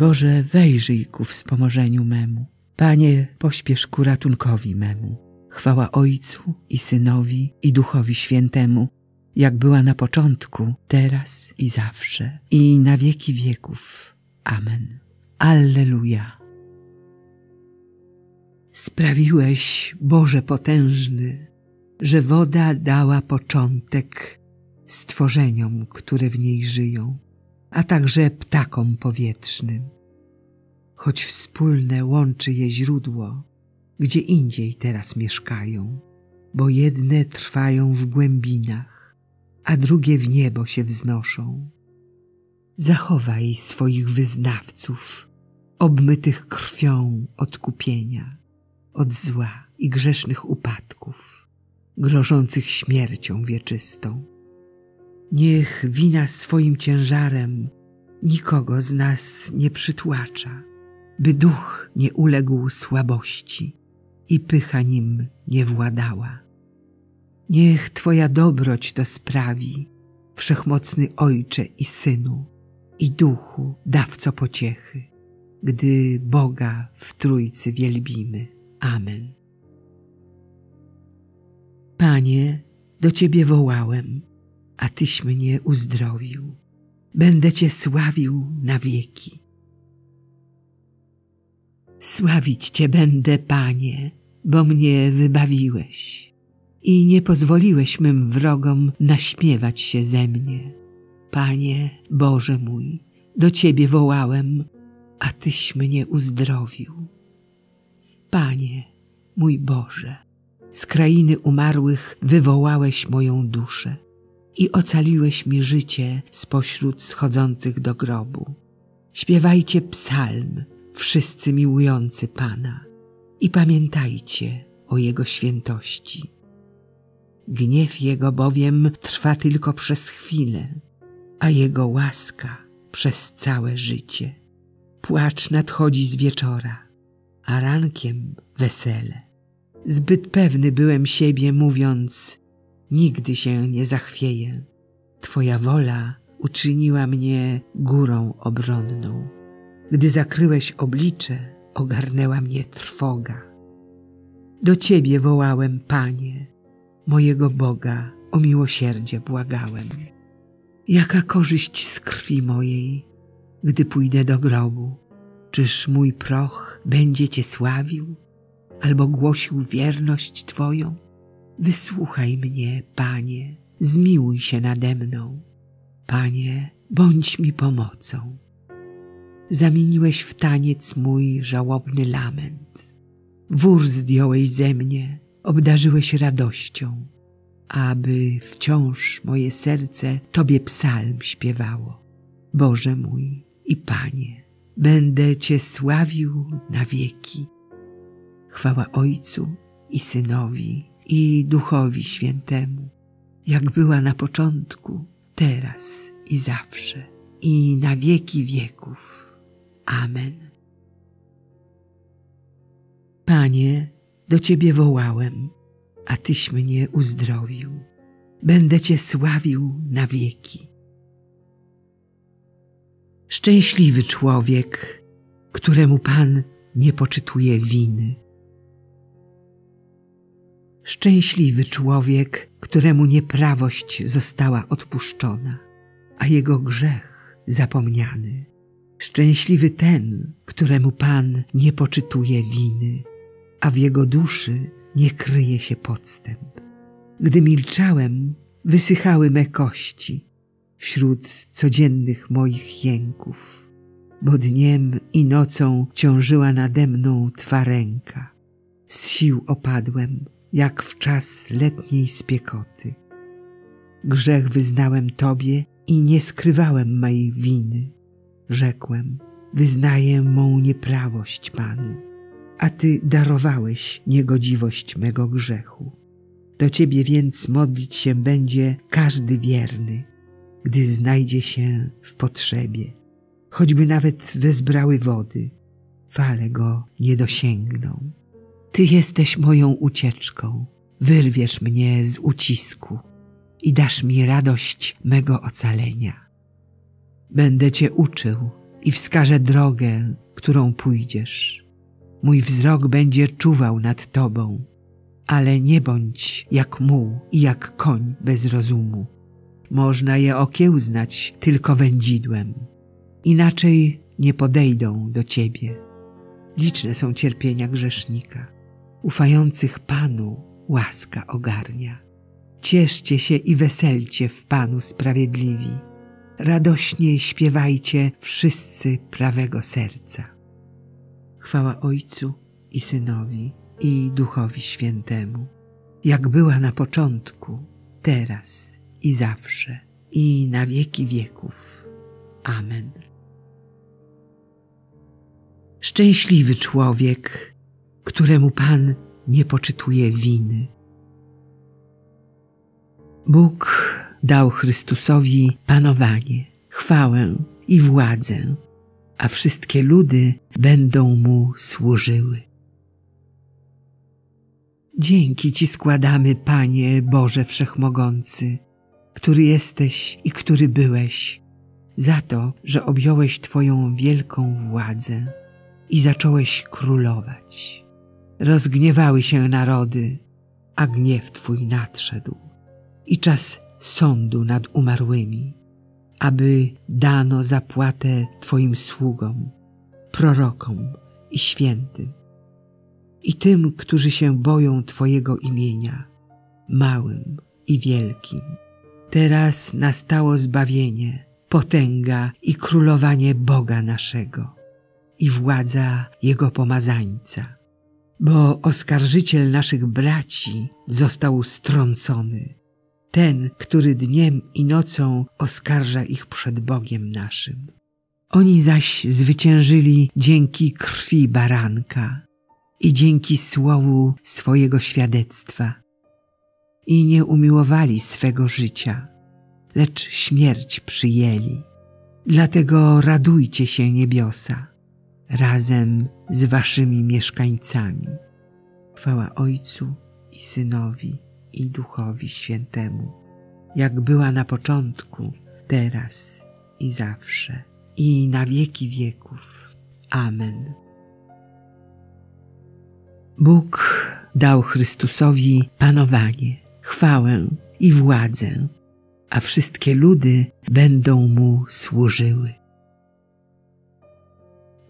Boże, wejrzyj ku wspomożeniu memu. Panie, pośpiesz ku ratunkowi memu. Chwała Ojcu i Synowi, i Duchowi Świętemu, jak była na początku, teraz i zawsze, i na wieki wieków. Amen. Alleluja. Sprawiłeś, Boże potężny, że woda dała początek stworzeniom, które w niej żyją, a także ptakom powietrznym. Choć wspólne łączy je źródło, gdzie indziej teraz mieszkają, bo jedne trwają w głębinach, a drugie w niebo się wznoszą. Zachowaj swoich wyznawców, obmytych krwią odkupienia, od zła i grzesznych upadków, grożących śmiercią wieczystą. Niech wina swoim ciężarem nikogo z nas nie przytłacza, by duch nie uległ słabości i pycha nim nie władała. Niech Twoja dobroć to sprawi, Wszechmocny Ojcze i Synu, i Duchu Dawco pociechy, gdy Boga w Trójcy wielbimy. Amen. Panie, do Ciebie wołałem, a Tyś mnie uzdrowił. Będę Cię sławił na wieki. Sławić Cię będę, Panie, bo mnie wybawiłeś i nie pozwoliłeś mym wrogom naśmiewać się ze mnie. Panie, Boże mój, do Ciebie wołałem, a Tyś mnie uzdrowił. Panie, mój Boże, z krainy umarłych wywołałeś moją duszę i ocaliłeś mi życie spośród schodzących do grobu. Śpiewajcie psalm, wszyscy miłujący Pana, i pamiętajcie o Jego świętości. Gniew Jego bowiem trwa tylko przez chwilę, a Jego łaska przez całe życie. Płacz nadchodzi z wieczora, a rankiem wesele. Zbyt pewny byłem siebie, mówiąc: nigdy się nie zachwieję. Twoja wola uczyniła mnie górą obronną. Gdy zakryłeś oblicze, ogarnęła mnie trwoga. Do Ciebie wołałem, Panie, mojego Boga o miłosierdzie błagałem. Jaka korzyść z krwi mojej, gdy pójdę do grobu? Czyż mój proch będzie Cię sławił, albo głosił wierność Twoją? Wysłuchaj mnie, Panie, zmiłuj się nade mną. Panie, bądź mi pomocą. Zamieniłeś w taniec mój żałobny lament. Wór zdjąłeś ze mnie, obdarzyłeś radością, aby wciąż moje serce Tobie psalm śpiewało. Boże mój i Panie, będę Cię sławił na wieki. Chwała Ojcu i Synowi, i Duchowi Świętemu, jak była na początku, teraz i zawsze, i na wieki wieków. Amen. Panie, do Ciebie wołałem, a Tyś mnie uzdrowił. Będę Cię sławił na wieki. Szczęśliwy człowiek, któremu Pan nie poczytuje winy. Szczęśliwy człowiek, któremu nieprawość została odpuszczona, a jego grzech zapomniany. Szczęśliwy ten, któremu Pan nie poczytuje winy, a w jego duszy nie kryje się podstęp. Gdy milczałem, wysychały me kości wśród codziennych moich jęków, bo dniem i nocą ciążyła nade mną Twa ręka. Z sił opadłem, jak w czas letniej spiekoty. Grzech wyznałem Tobie i nie skrywałem mojej winy. Rzekłem: wyznaję mą nieprawość Panu, a Ty darowałeś niegodziwość mego grzechu. Do Ciebie więc modlić się będzie każdy wierny, gdy znajdzie się w potrzebie. Choćby nawet wezbrały wody, fale go nie dosięgną. Ty jesteś moją ucieczką, wyrwiesz mnie z ucisku i dasz mi radość mego ocalenia. Będę Cię uczył, i wskaże drogę, którą pójdziesz. Mój wzrok będzie czuwał nad tobą, ale nie bądź jak muł i jak koń bez rozumu. Można je okiełznać tylko wędzidłem, inaczej nie podejdą do ciebie. Liczne są cierpienia grzesznika, ufających Panu łaska ogarnia. Cieszcie się i weselcie w Panu sprawiedliwi, radośnie śpiewajcie wszyscy prawego serca. Chwała Ojcu i Synowi, i Duchowi Świętemu, jak była na początku, teraz i zawsze, i na wieki wieków. Amen. Szczęśliwy człowiek, któremu Pan nie poczytuje winy. Bóg dał Chrystusowi panowanie, chwałę i władzę, a wszystkie ludy będą Mu służyły. Dzięki Ci składamy, Panie Boże Wszechmogący, który jesteś i który byłeś, za to, że objąłeś Twoją wielką władzę i zacząłeś królować. Rozgniewały się narody, a gniew Twój nadszedł i czas sądu nad umarłymi, aby dano zapłatę Twoim sługom, prorokom i świętym, i tym, którzy się boją Twojego imienia, małym i wielkim. Teraz nastało zbawienie, potęga i królowanie Boga naszego i władza Jego pomazańca, bo oskarżyciel naszych braci został strącony, ten, który dniem i nocą oskarża ich przed Bogiem naszym. Oni zaś zwyciężyli dzięki krwi baranka i dzięki słowu swojego świadectwa i nie umiłowali swego życia, lecz śmierć przyjęli. Dlatego radujcie się, niebiosa, razem z waszymi mieszkańcami. Chwała Ojcu i Synowi, i Duchowi Świętemu, jak była na początku, teraz i zawsze, i na wieki wieków. Amen. Bóg dał Chrystusowi panowanie, chwałę i władzę, a wszystkie ludy będą Mu służyły.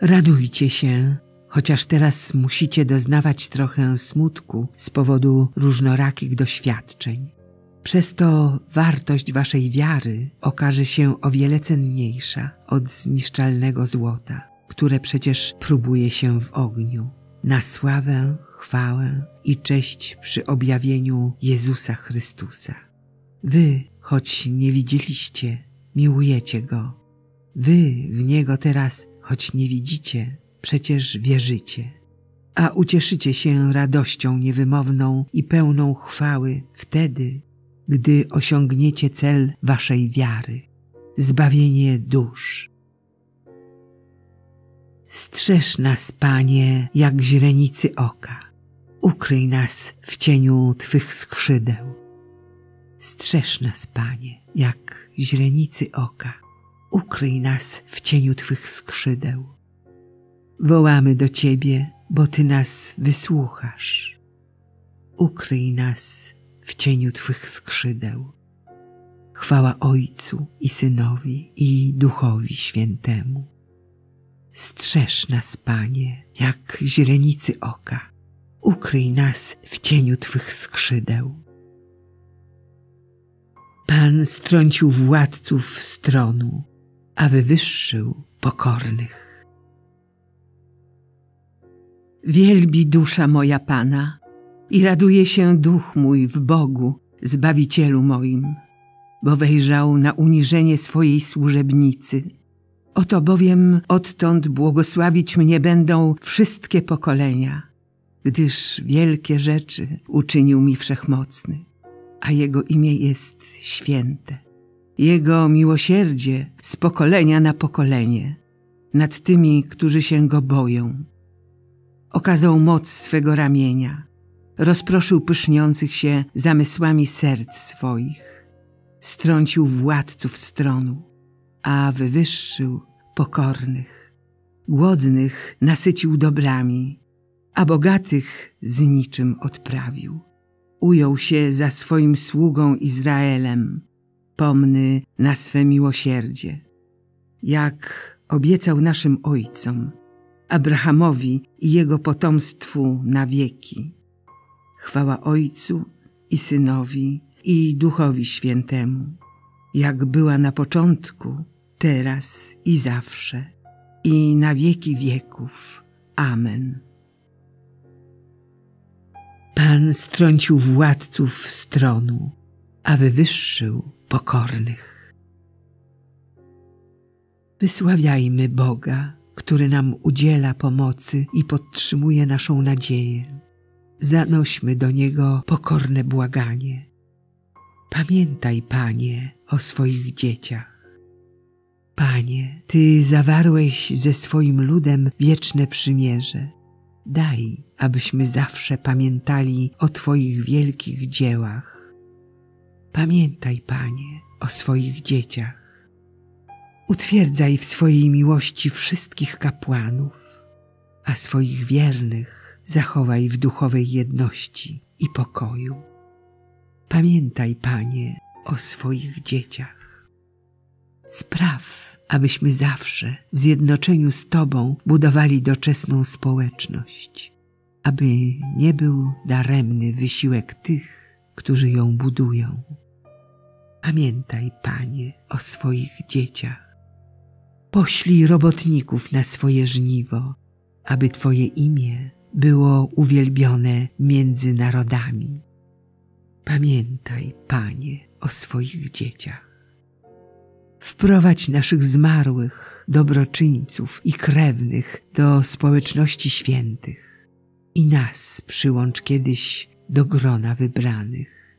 Radujcie się, chociaż teraz musicie doznawać trochę smutku z powodu różnorakich doświadczeń. Przez to wartość waszej wiary okaże się o wiele cenniejsza od zniszczalnego złota, które przecież próbuje się w ogniu, na sławę, chwałę i cześć przy objawieniu Jezusa Chrystusa. Wy, choć nie widzieliście, miłujecie Go. Wy w Niego teraz, choć nie widzicie, przecież wierzycie, a ucieszycie się radością niewymowną i pełną chwały wtedy, gdy osiągniecie cel waszej wiary, zbawienie dusz. Strzeż nas, Panie, jak źrenicy oka, ukryj nas w cieniu Twych skrzydeł. Strzeż nas, Panie, jak źrenicy oka, ukryj nas w cieniu Twych skrzydeł. Wołamy do Ciebie, bo Ty nas wysłuchasz. Ukryj nas w cieniu Twych skrzydeł. Chwała Ojcu i Synowi, i Duchowi Świętemu. Strzeż nas, Panie, jak źrenicy oka. Ukryj nas w cieniu Twych skrzydeł. Pan strącił władców z tronu, a wywyższył pokornych. Wielbi dusza moja Pana i raduje się duch mój w Bogu, Zbawicielu moim, bo wejrzał na uniżenie swojej służebnicy. Oto bowiem odtąd błogosławić mnie będą wszystkie pokolenia, gdyż wielkie rzeczy uczynił mi Wszechmocny, a Jego imię jest święte. Jego miłosierdzie z pokolenia na pokolenie nad tymi, którzy się Go boją. Okazał moc swego ramienia, rozproszył pyszniących się zamysłami serc swoich, strącił władców z tronu, a wywyższył pokornych. Głodnych nasycił dobrami, a bogatych z niczym odprawił. Ujął się za swoim sługą Izraelem, pomny na swe miłosierdzie. Jak obiecał naszym ojcom, Abrahamowi i jego potomstwu na wieki. Chwała Ojcu i Synowi, i Duchowi Świętemu, jak była na początku, teraz i zawsze, i na wieki wieków. Amen. Pan strącił władców z tronu, a wywyższył pokornych. Wysławiajmy Boga, który nam udziela pomocy i podtrzymuje naszą nadzieję. Zanośmy do Niego pokorne błaganie. Pamiętaj, Panie, o swoich dzieciach. Panie, Ty zawarłeś ze swoim ludem wieczne przymierze. Daj, abyśmy zawsze pamiętali o Twoich wielkich dziełach. Pamiętaj, Panie, o swoich dzieciach. Utwierdzaj w swojej miłości wszystkich kapłanów, a swoich wiernych zachowaj w duchowej jedności i pokoju. Pamiętaj, Panie, o swoich dzieciach. Spraw, abyśmy zawsze w zjednoczeniu z Tobą budowali doczesną społeczność, aby nie był daremny wysiłek tych, którzy ją budują. Pamiętaj, Panie, o swoich dzieciach. Poślij robotników na swoje żniwo, aby Twoje imię było uwielbione między narodami. Pamiętaj, Panie, o swoich dzieciach. Wprowadź naszych zmarłych, dobroczyńców i krewnych do społeczności świętych i nas przyłącz kiedyś do grona wybranych.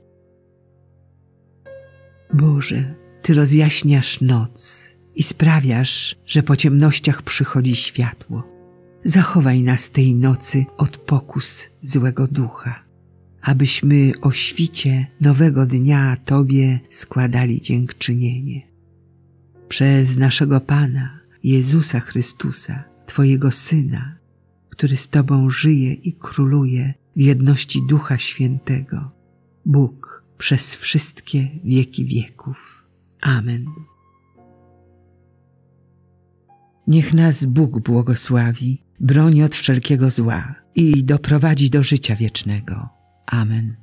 Boże, Ty rozjaśniasz noc i sprawiasz, że po ciemnościach przychodzi światło. Zachowaj nas tej nocy od pokus złego ducha, abyśmy o świcie nowego dnia Tobie składali dziękczynienie. Przez naszego Pana, Jezusa Chrystusa, Twojego Syna, który z Tobą żyje i króluje w jedności Ducha Świętego, Bóg przez wszystkie wieki wieków. Amen. Niech nas Bóg błogosławi, broni od wszelkiego zła i doprowadzi do życia wiecznego. Amen.